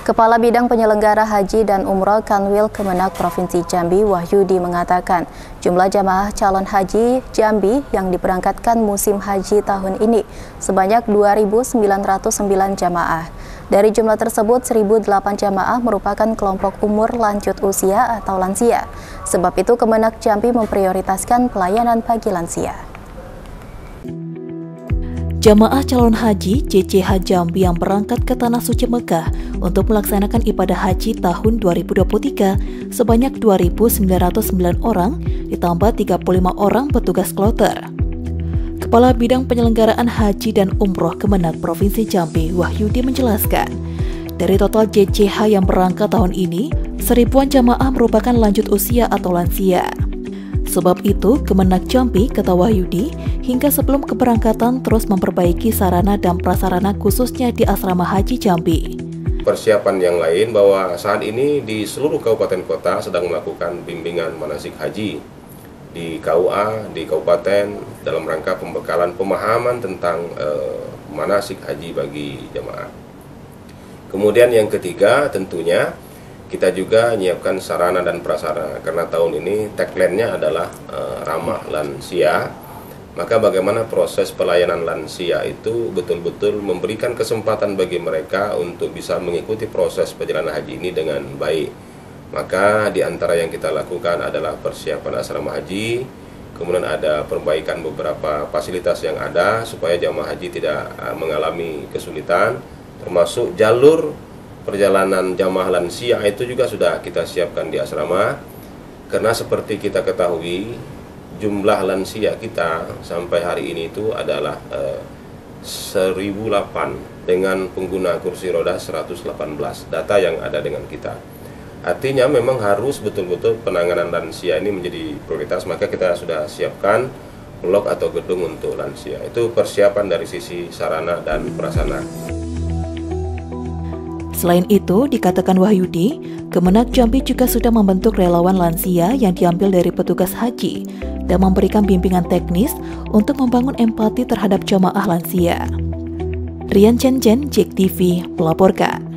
Kepala Bidang Penyelenggara Haji dan Umroh Kanwil Kemenag Provinsi Jambi, Wahyudi, mengatakan jumlah jamaah calon haji Jambi yang diberangkatkan musim haji tahun ini sebanyak 2.909 jamaah. Dari jumlah tersebut, 1.008 jamaah merupakan kelompok umur lanjut usia atau lansia. Sebab itu, Kemenag Jambi memprioritaskan pelayanan bagi lansia. Jamaah calon haji JCH Jambi yang berangkat ke Tanah Suci Mekah untuk melaksanakan ibadah haji tahun 2023 sebanyak 2.909 orang ditambah 35 orang petugas kloter. Kepala Bidang Penyelenggaraan Haji dan Umroh Kemenag Provinsi Jambi, Wahyudi, menjelaskan, dari total JCH yang berangkat tahun ini, 1.000-an jamaah merupakan lanjut usia atau lansia. Sebab itu, Kemenag Jambi, kata Wahyudi, hingga sebelum keberangkatan terus memperbaiki sarana dan prasarana khususnya di asrama haji Jambi. Persiapan yang lain bahwa saat ini di seluruh kabupaten kota sedang melakukan bimbingan manasik haji di KUA, di kabupaten, dalam rangka pembekalan pemahaman tentang manasik haji bagi jemaah. Kemudian yang ketiga, tentunya kita juga menyiapkan sarana dan prasarana, karena tahun ini tagline-nya adalah ramah lansia. Maka bagaimana proses pelayanan lansia itu betul-betul memberikan kesempatan bagi mereka untuk bisa mengikuti proses perjalanan haji ini dengan baik. Maka di antara yang kita lakukan adalah persiapan asrama haji, kemudian ada perbaikan beberapa fasilitas yang ada supaya jamaah haji tidak mengalami kesulitan, termasuk jalur perjalanan jamaah lansia itu juga sudah kita siapkan di asrama, karena seperti kita ketahui jumlah lansia kita sampai hari ini itu adalah 1.008 dengan pengguna kursi roda 118, data yang ada dengan kita. Artinya memang harus betul-betul penanganan lansia ini menjadi prioritas, maka kita sudah siapkan blok atau gedung untuk lansia. Itu persiapan dari sisi sarana dan prasarana. Selain itu, dikatakan Wahyudi, Kemenag Jambi juga sudah membentuk relawan lansia yang diambil dari petugas haji dan memberikan bimbingan teknis untuk membangun empati terhadap jamaah lansia. Rian Cien Cien, JEK TV, melaporkan.